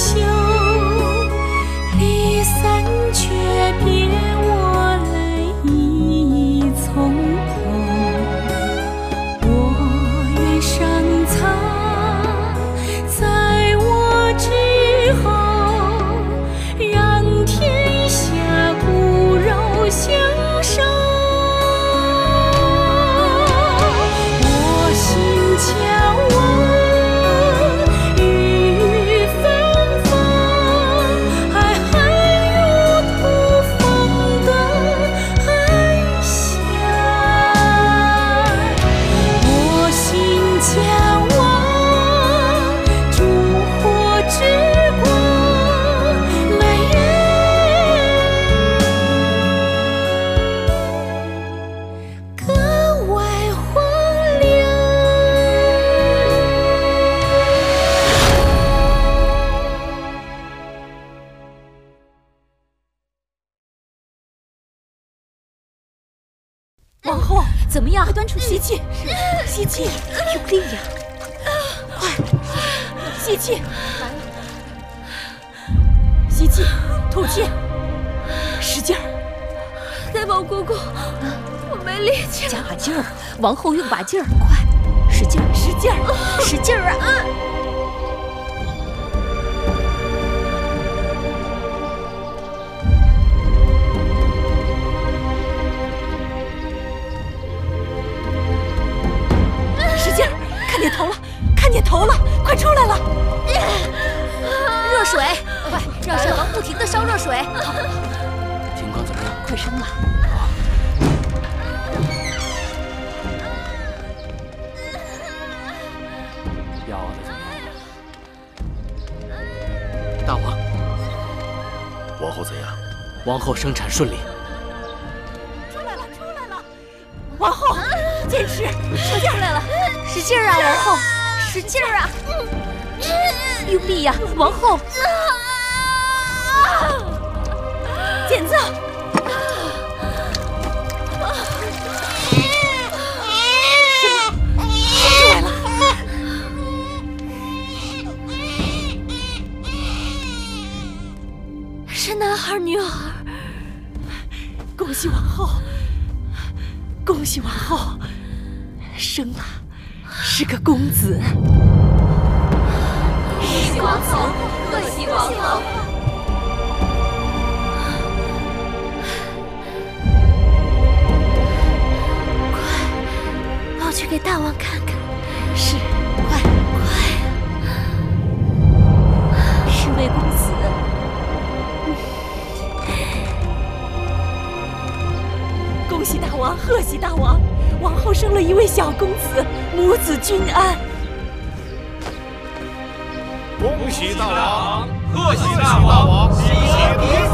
休，离散却别我泪已从头。我愿深藏在我之后，让天下骨肉相守。我心憔悴。 往后怎么样？端出吸气，吸气，用力呀！快，吸气，来了，吸气，吐气，使劲儿！大宝姑姑，我没力气了，加把劲儿，往后用把劲儿，快，使劲儿，使劲儿，使劲儿啊！看见头了，看见头了，快出来了！热水，快热水房不停的烧热水。情况怎么样？快生了。药熬的怎么样了？大王，王后怎样？王后生产顺利。出来了，出来了！王后，坚持，使劲来了。 使劲儿啊，王后！使劲儿啊！用力呀，王后！检测。生出来了！是男孩女孩？恭喜王后！恭喜王后！生了！ 是个公子，恭喜王后，恭喜王后！快，抱去给大王看看。是，快快！是位公子。恭喜大王，贺喜大王！ 王后生了一位小公子，母子均安。恭喜大王，贺喜大王，喜喜彼此。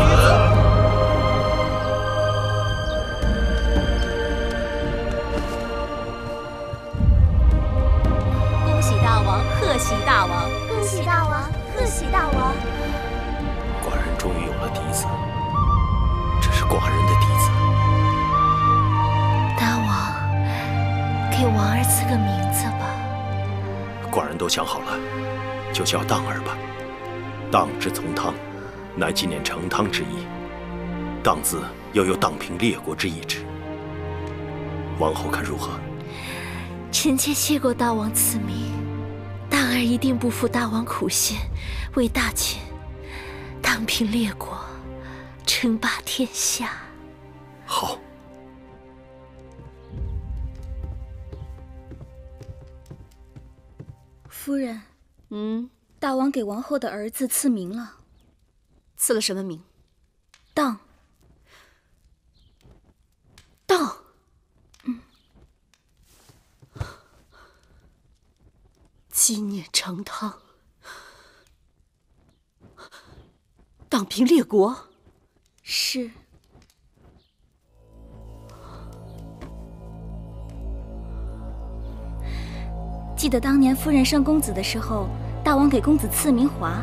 恭喜大王，贺喜大王，恭喜大王，贺喜大王。寡人终于有了嫡子，这是寡人的嫡子。 给王儿赐个名字吧。寡人都想好了，就叫荡儿吧。荡之从汤，乃纪念成汤之意。荡字又有荡平列国之意旨。王后看如何？臣妾谢过大王赐名，荡儿一定不负大王苦心，为大秦荡平列国，称霸天下。好。 夫人，大王给王后的儿子赐名了，赐了什么名？荡，荡，纪念成汤，荡平列国，是。 记得当年夫人生公子的时候，大王给公子赐名华，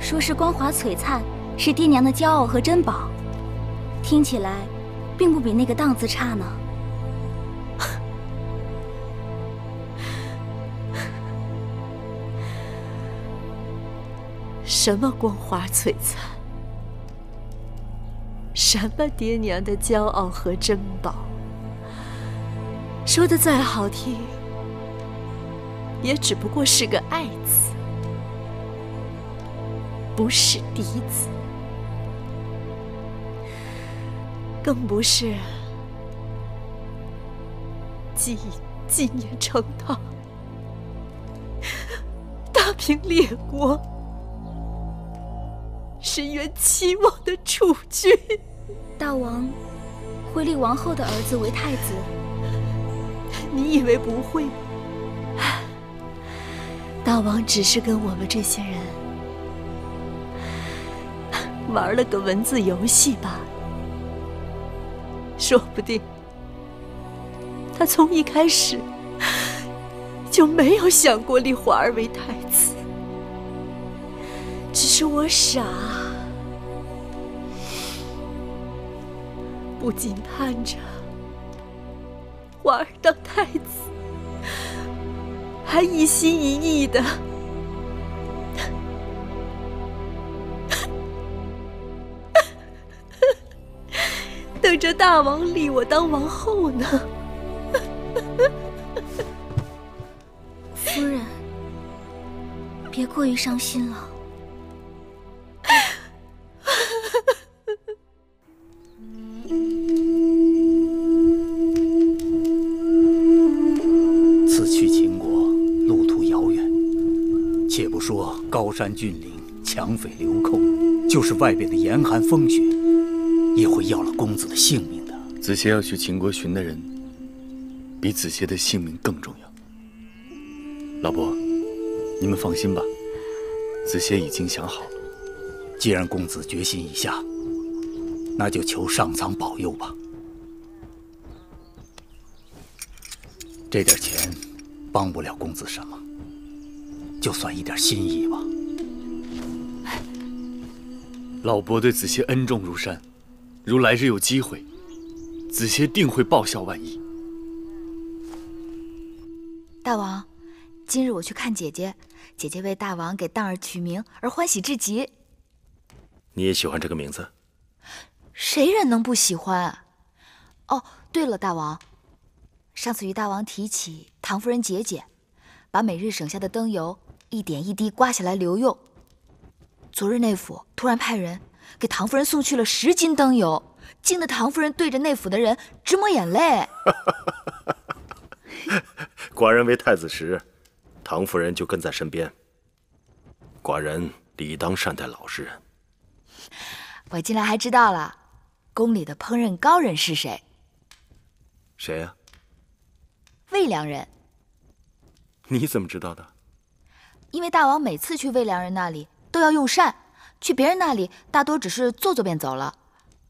说是光华璀璨，是爹娘的骄傲和珍宝。听起来，并不比那个“荡”字差呢。什么光华璀璨，什么爹娘的骄傲和珍宝，说的再好听，也只不过是个爱字，不是嫡子，更不是纪念成汤、大明列国，是元齐王的储君。大王会立王后的儿子为太子？你以为不会吗？大王只是跟我们这些人玩了个文字游戏吧。说不定他从一开始就没有想过立华儿为太子，只是我傻，不禁盼着华儿当太子，还一心一意的等着大王立我当王后呢。夫人，别过于伤心了。此去秦国路途遥远，且不说高山峻岭、强匪流寇，就是外边的严寒风雪，也会要了公子的性命的。子邪要去秦国寻的人，比子邪的性命更重要。老伯，你们放心吧，子邪已经想好了。既然公子决心已下，那就求上苍保佑吧。这点钱帮不了公子什么，就算一点心意吧。老伯对子邪恩重如山，如来日有机会，子邪定会报效万亿。大王，今日我去看姐姐，姐姐为大王给当儿取名而欢喜至极。你也喜欢这个名字？谁人能不喜欢啊？哦，对了，大王，上次与大王提起唐夫人节俭，把每日省下的灯油一点一滴刮下来留用。昨日内府突然派人给唐夫人送去了10斤灯油，惊得唐夫人对着内府的人直抹眼泪。寡人为太子时，唐夫人就跟在身边。寡人理当善待老实人。我近来还知道了，宫里的烹饪高人是谁？谁呀？魏良人。你怎么知道的？因为大王每次去魏良人那里都要用膳，去别人那里大多只是坐坐便走了。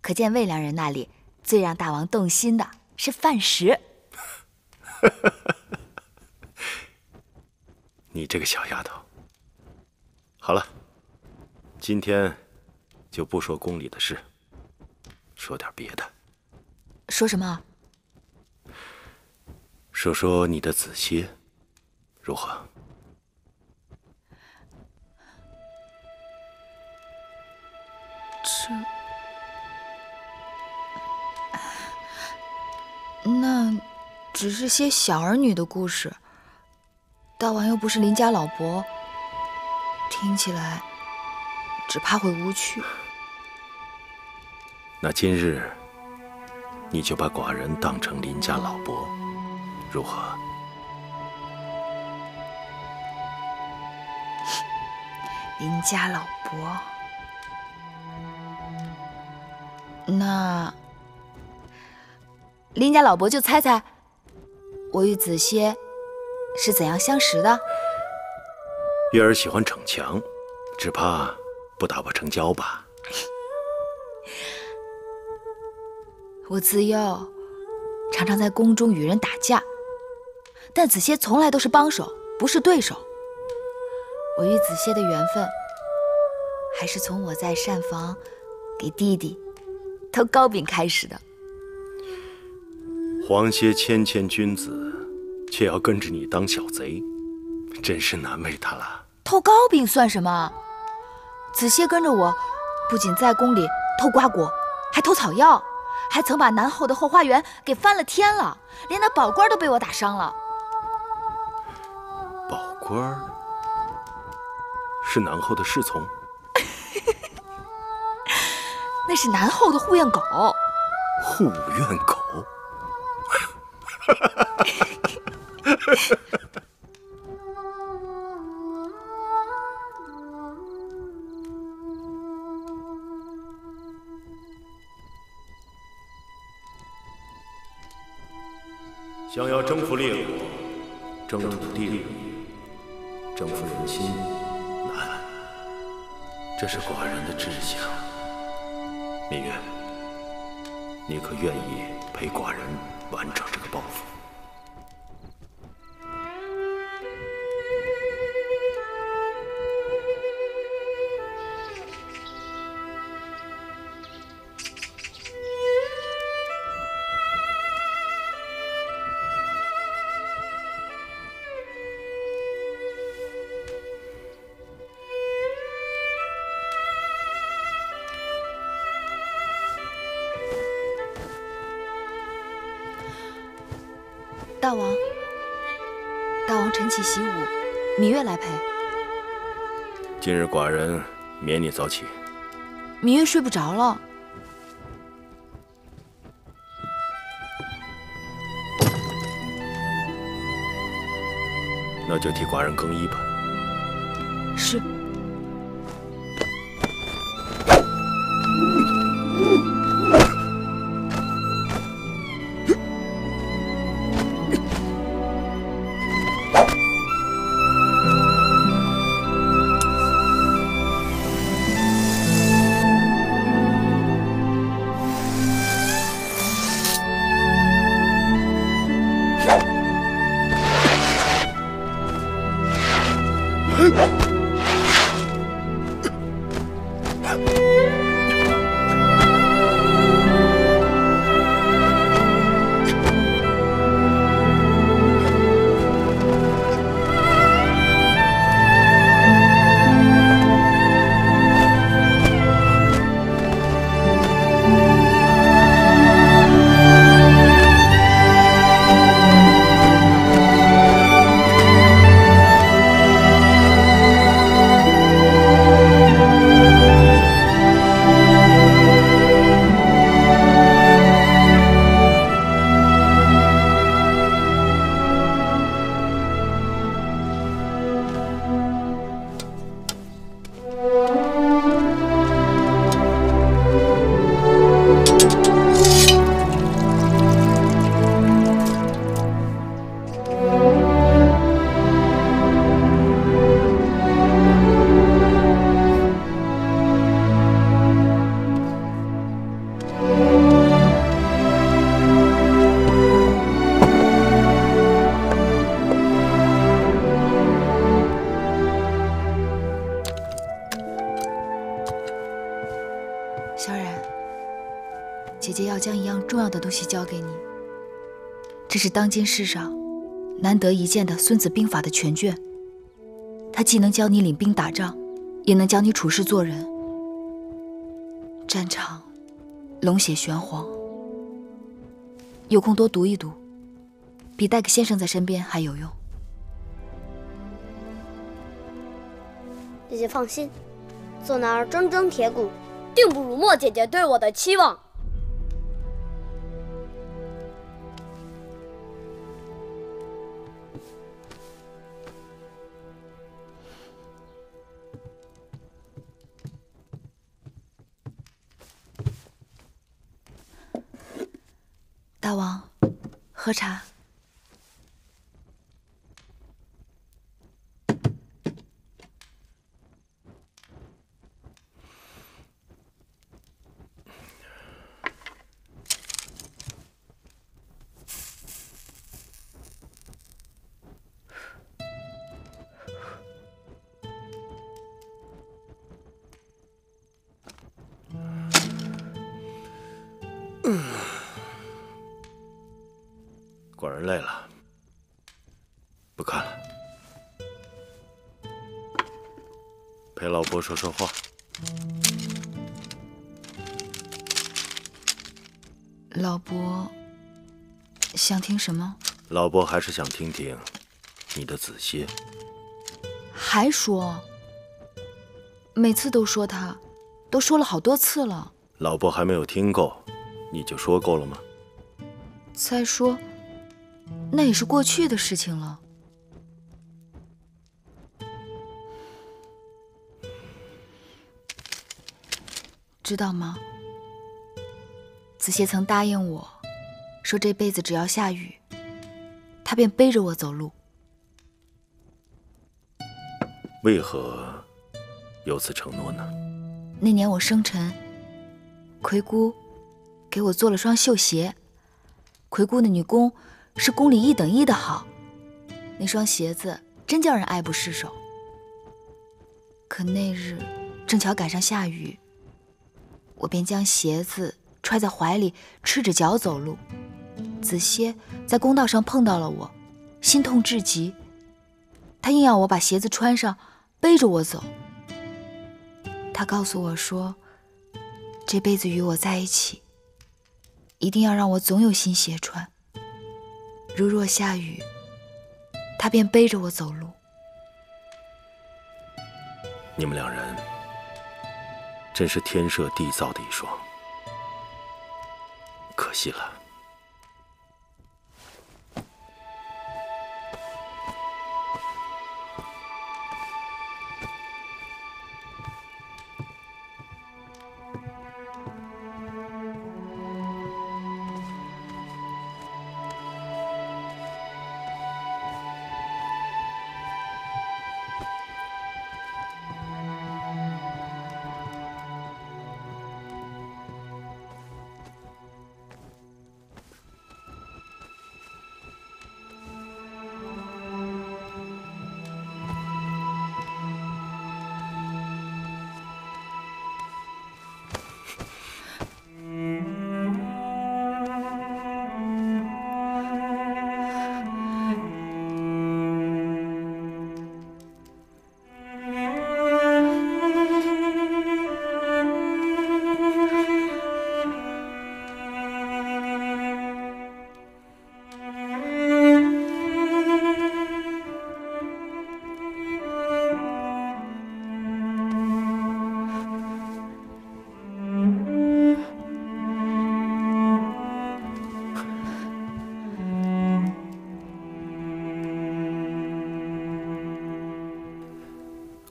可见魏良人那里最让大王动心的是饭食。你这个小丫头。好了，今天就不说宫里的事，说点别的。说什么？说说你的子邪，如何？这……那只是些小儿女的故事。大王又不是邻家老伯，听起来只怕会无趣。那今日你就把寡人当成邻家老伯，如何？邻家老伯，那邻家老伯就猜猜我与子邪是怎样相识的？月儿喜欢逞强，只怕不打破成交吧。我自幼常常在宫中与人打架，但子邪从来都是帮手，不是对手。我与子邪的缘分，还是从我在膳房给弟弟偷糕饼开始的。黄歇谦君子，却要跟着你当小贼，真是难为他了。偷糕饼算什么？子歇跟着我，不仅在宫里偷瓜果，还偷草药，还曾把南后的后花园给翻了天了，连那宝官都被我打伤了。宝官是南后的侍从？那是南后的护院狗。护院狗？想要征服列国，征服地利，征服人心，难。这是寡人的志向。芈月，你可愿意陪寡人完成这个抱负？ 习武，芈月来陪。今日寡人免你早起。芈月睡不着了。那就替寡人更衣吧。是。 东西交给你，这是当今世上难得一见的《孙子兵法》的全卷，它既能教你领兵打仗，也能教你处事做人。战场龙血玄黄，有空多读一读，比带个先生在身边还有用。姐姐放心，做男儿铮铮铁骨，定不辱没姐姐对我的期望。 大王，喝茶。寡人累了，不看了，陪老伯说说话。老伯想听什么？老伯还是想听听你的子歇。还说？每次都说他，都说了好多次了。老伯还没有听够，你就说够了吗？再说，那也是过去的事情了。 知道吗？子歇曾答应我，说这辈子只要下雨，他便背着我走路。为何有此承诺呢？那年我生辰，葵姑给我做了双绣鞋。葵姑的女工是宫里一等一的好，那双鞋子真叫人爱不释手。可那日正巧赶上下雨。 我便将鞋子揣在怀里，赤着脚走路。子歇在公道上碰到了我，心痛至极。他硬要我把鞋子穿上，背着我走。他告诉我说，这辈子与我在一起，一定要让我总有新鞋穿。如若下雨，他便背着我走路。你们两人。 真是天设地造的一双，可惜了。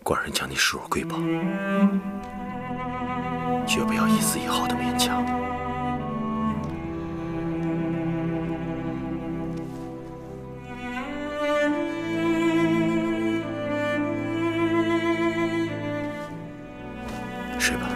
寡人将你视若瑰宝，绝不要一丝一毫的勉强。睡吧。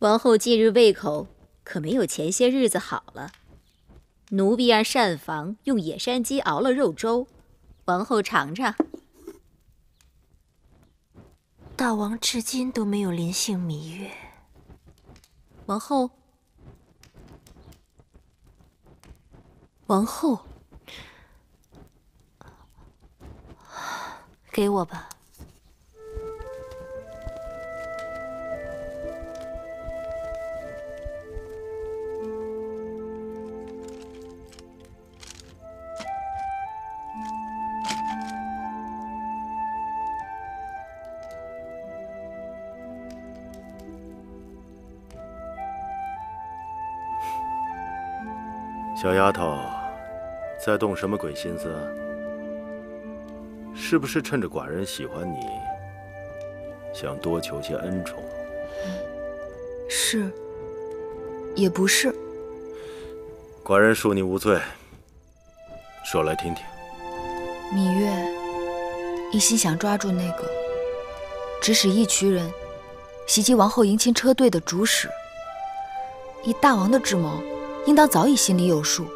王后近日胃口可没有前些日子好了。奴婢让膳房用野山鸡熬了肉粥，王后尝尝。大王至今都没有临幸芈月。王后，王后，给我吧。 小丫头，在动什么鬼心思？是不是趁着寡人喜欢你，想多求些恩宠？是，也不是。寡人恕你无罪，说来听听。芈月一心想抓住那个指使一群人袭击王后迎亲车队的主使，以大王的智谋。 应当早已心里有数，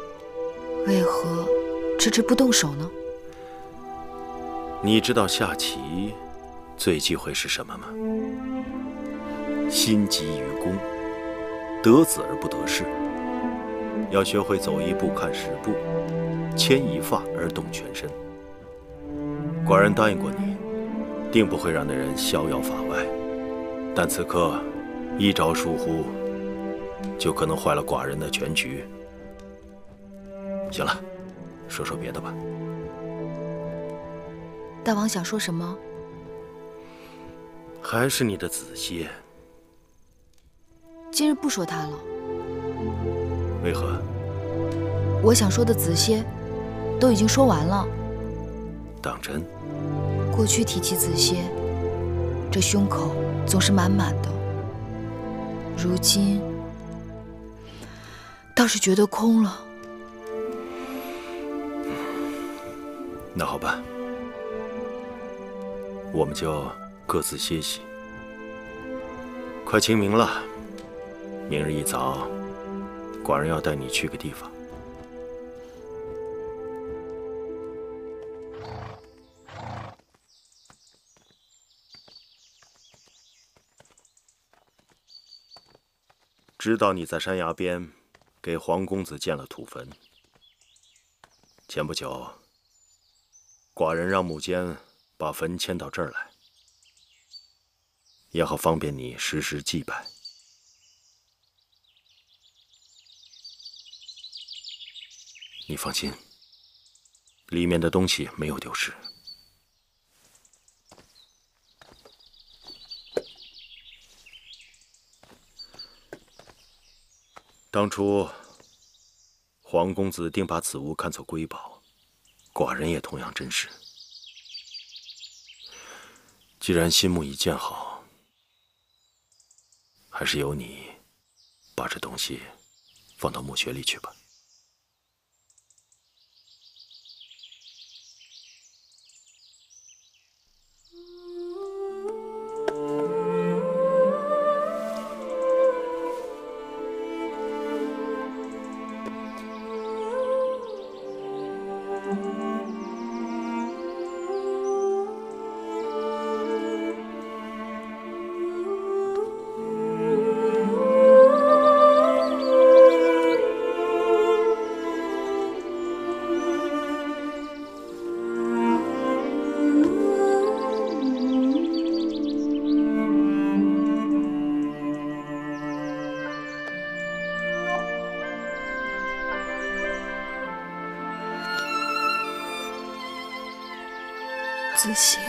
为何迟迟不动手呢？你知道下棋最忌讳是什么吗？心急于攻，得子而不得势。要学会走一步看十步，牵一发而动全身。寡人答应过你，定不会让那人逍遥法外。但此刻一招疏忽。 就可能坏了寡人的全局。行了，说说别的吧。大王想说什么？还是你的子歇。今日不说他了。为何？我想说的子歇，都已经说完了。当真？过去提起子歇，这胸口总是满满的。如今。 倒是觉得空了。那好吧，我们就各自歇息。快清明了，明日一早，寡人要带你去个地方。知道你在山崖边。 给黄公子建了土坟。前不久，寡人让母监把坟迁到这儿来，也好方便你时时祭拜。你放心，里面的东西没有丢失。当初，黄公子定把此物看作瑰宝，寡人也同样珍视。既然心目已见好，还是由你把这东西放到墓穴里去吧。子歇，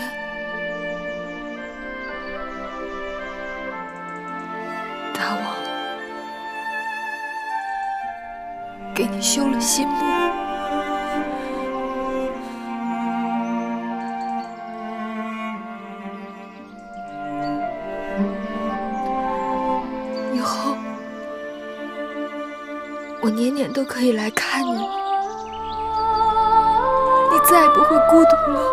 大王给你修了新墓，以后我年年都可以来看你，你再也不会孤独了。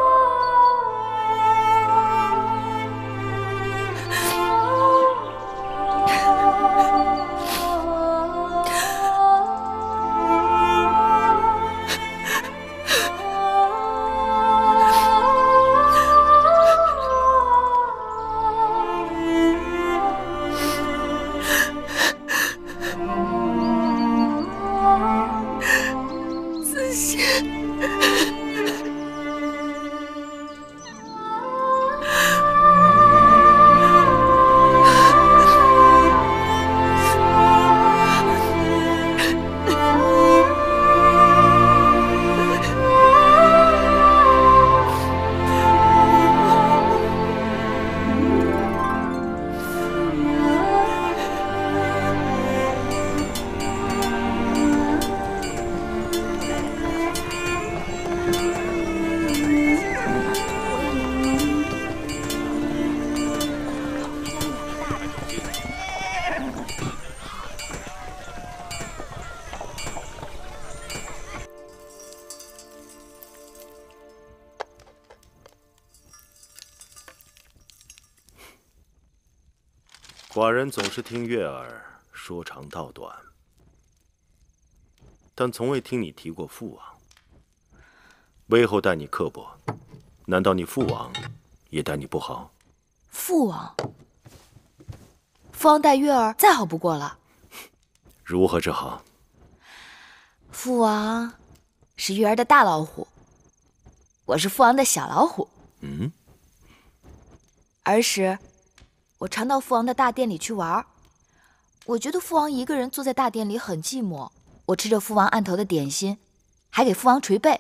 寡人总是听月儿说长道短，但从未听你提过父王。微后待你刻薄，难道你父王也待你不好？父王待月儿再好不过了。如何是好？父王是月儿的大老虎，我是父王的小老虎。嗯。儿时，我常到父王的大殿里去玩，我觉得父王一个人坐在大殿里很寂寞。我吃着父王案头的点心，还给父王捶背。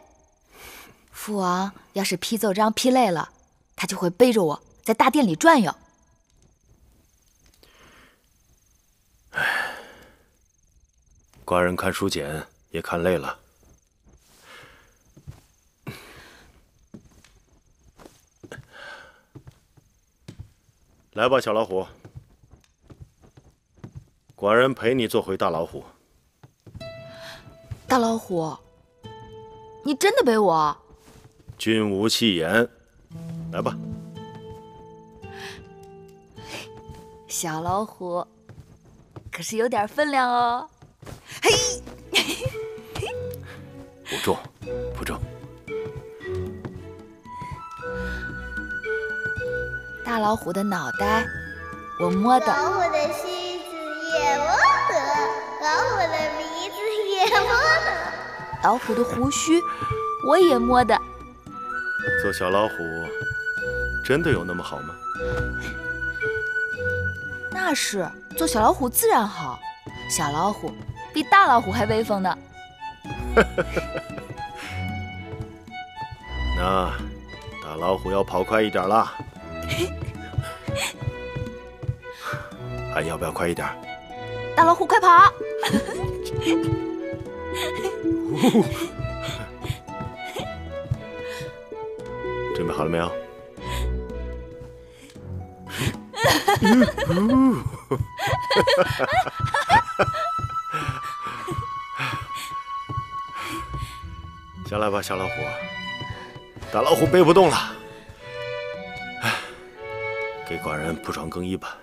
父王要是批奏章批累了，他就会背着我在大殿里转悠。唉，寡人看书简也看累了。来吧，小老虎，寡人陪你做回大老虎。大老虎，你真的背我？君无戏言，来吧。小老虎，可是有点分量哦。嘿，不重，不重。大老虎的脑袋，我摸的；老虎的须子也摸得，老虎的鼻子也摸得，老虎的胡须我也摸的。做小老虎真的有那么好吗？那是，做小老虎自然好，小老虎比大老虎还威风呢。那大老虎要跑快一点啦。还要不要快一点？大老虎快跑！准备好了没有？下来吧，小老虎，大老虎背不动了。给寡人铺床更衣吧。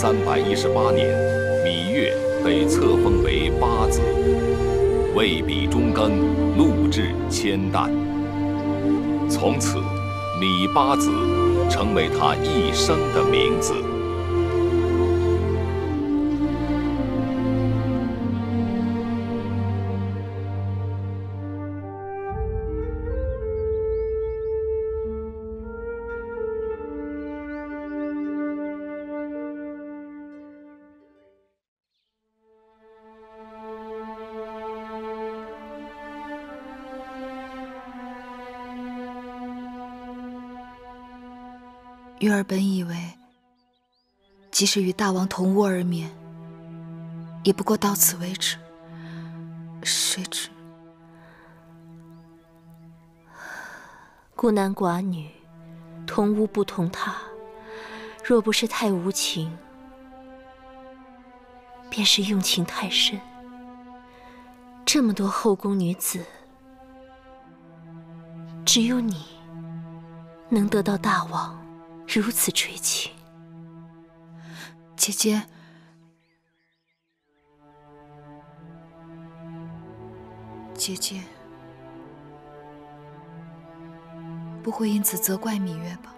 318年，芈月被册封为八子，位比中耕，禄至千石。从此，芈八子成为他一生的名字。 月儿本以为，即使与大王同屋而眠，也不过到此为止。谁知孤男寡女，同屋不同榻，若不是太无情，便是用情太深。这么多后宫女子，只有你能得到大王 如此垂青，姐姐，姐姐不会因此责怪芈月吧？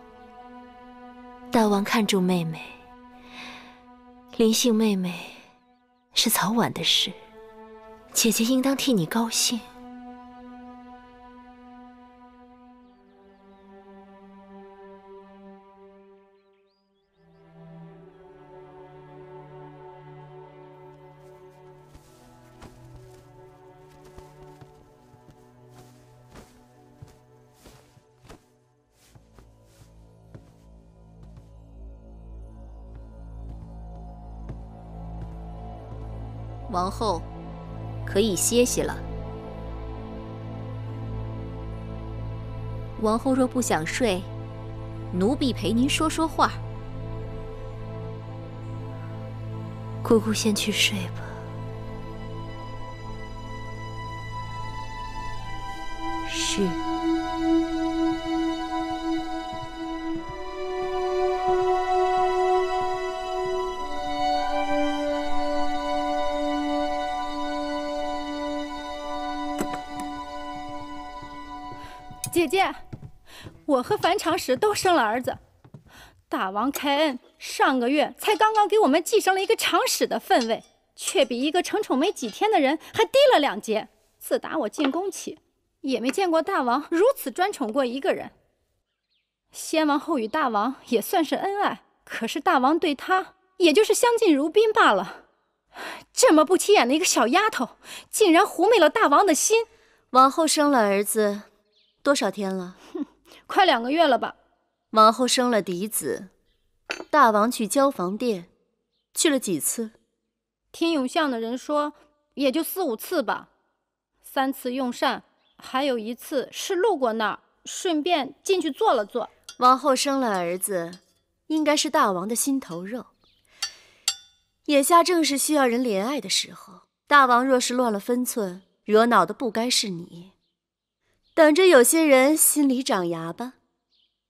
大王看重妹妹，临幸妹妹是早晚的事，姐姐应当替你高兴。 王后，可以歇息了。王后若不想睡，奴婢陪您说说话。姑姑先去睡吧。是。 姐姐，我和樊长史都生了儿子，大王开恩，上个月才刚刚给我们继承了一个长史的分位，却比一个承宠没几天的人还低了2阶。自打我进宫起，也没见过大王如此专宠过一个人。先王后与大王也算是恩爱，可是大王对她也就是相敬如宾罢了。这么不起眼的一个小丫头，竟然狐媚了大王的心。王后生了儿子 多少天了？快2个月了吧。王后生了嫡子，大王去交房殿，去了几次？听永巷的人说，也就4、5次吧。3次用膳，还有1次是路过那儿，顺便进去坐了坐。王后生了儿子，应该是大王的心头肉。眼下正是需要人怜爱的时候，大王若是乱了分寸，惹恼的不该是你。 等着有些人心里长牙吧，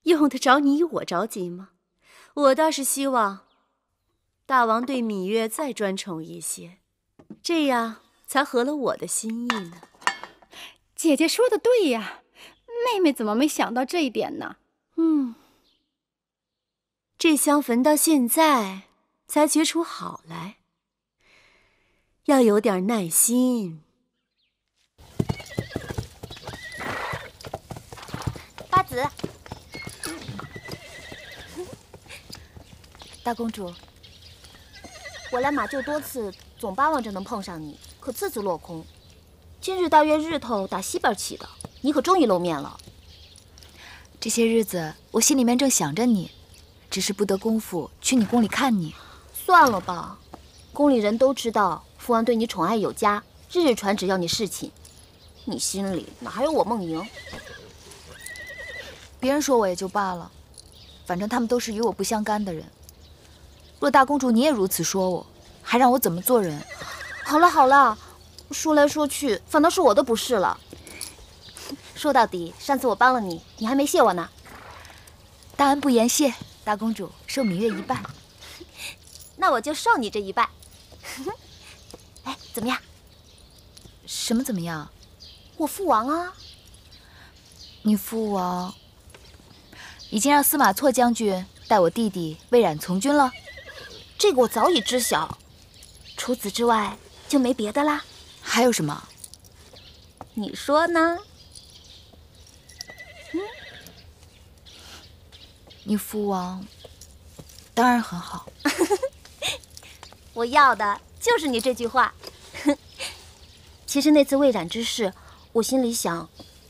用得着你我着急吗？我倒是希望大王对芈月再专宠一些，这样才合了我的心意呢。姐姐说的对呀，妹妹怎么没想到这一点呢？这香焚到现在才觉出好来，要有点耐心。 八子，大公主，我来马厩多次，总巴望着能碰上你，可次次落空。今日大约日头打西边起的，你可终于露面了。这些日子我心里面正想着你，只是不得功夫去你宫里看你。算了吧，宫里人都知道父王对你宠爱有加，日日传旨要你侍寝，你心里哪有我梦莹？ 别人说我也就罢了，反正他们都是与我不相干的人。若大公主你也如此说我，还让我怎么做人？好了好了，说来说去反倒是我的不是了。说到底，上次我帮了你，你还没谢我呢。大恩不言谢，大公主受芈月一拜。那我就受你这一拜。哎，怎么样？什么怎么样？我父王啊！你父王已经让司马错将军带我弟弟魏冉从军了。这个我早已知晓。除此之外就没别的啦。还有什么？你说呢？嗯，你父王。 当然很好，我要的就是你这句话。其实那次魏冉之事，我心里想，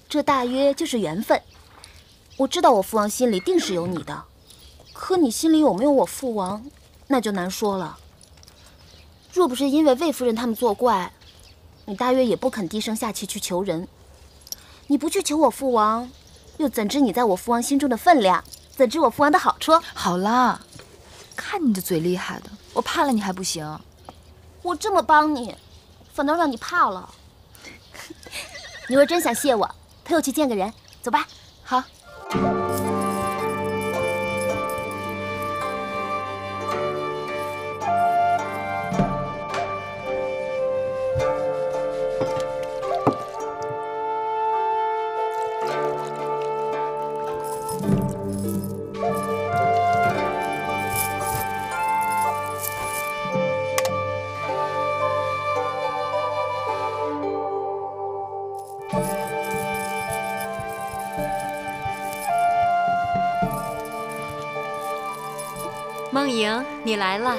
这大约就是缘分。我知道我父王心里定是有你的，可你心里有没有我父王，那就难说了。若不是因为魏夫人他们作怪，你大约也不肯低声下气去求人。你不去求我父王，又怎知你在我父王心中的分量？怎知我父王的好处？好啦。 看你的嘴厉害的，我怕了你还不行？我这么帮你，反倒让你怕了。你若真想谢我，陪我去见个人，走吧。好。梦莹，你来了，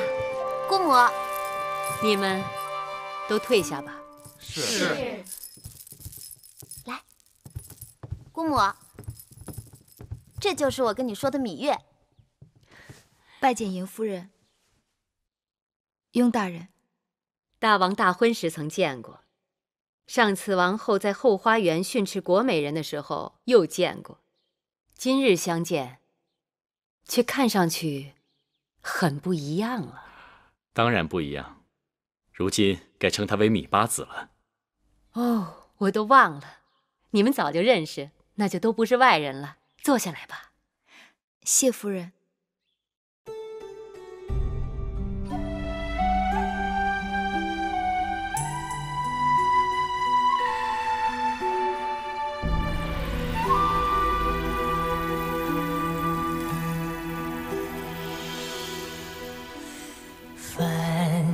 姑母，你们都退下吧。是。来，姑母，这就是我跟你说的芈月。拜见莹夫人。雍大人，大王大婚时曾见过，上次王后在后花园训斥国美人的时候又见过，今日相见，却看上去。 很不一样了，当然不一样。如今该称他为芈八子了。哦，我都忘了，你们早就认识，那就都不是外人了。坐下来吧，谢夫人。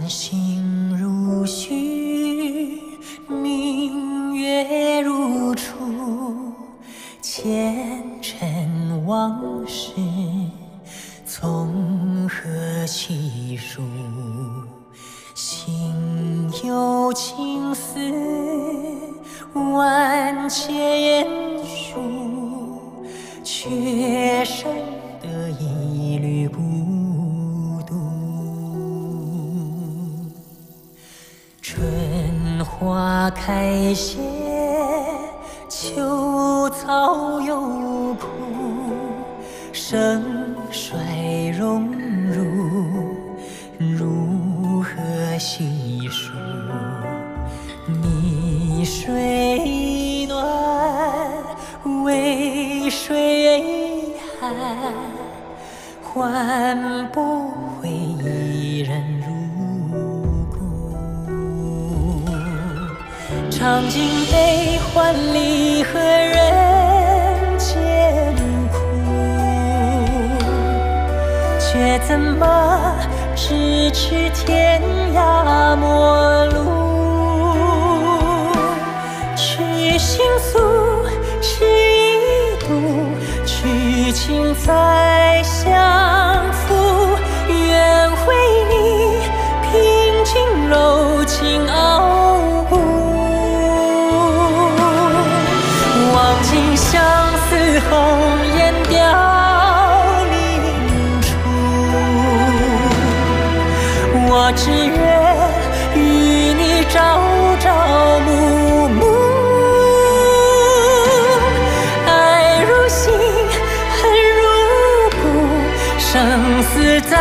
心如许，明月如初，前尘往事从何细数？心有情思，万千数，却剩得一缕孤。 花开谢，秋草又枯，盛衰荣辱，如何细数？逆水暖，为谁寒？换不回一人。 尝尽悲欢离合人间苦，却怎么咫尺天涯陌路？去心诉，吃一度，去情再相负，愿为你平均柔情傲骨。 相思红颜凋零处，我只愿与你朝朝暮暮。爱如心，恨如骨，生死在。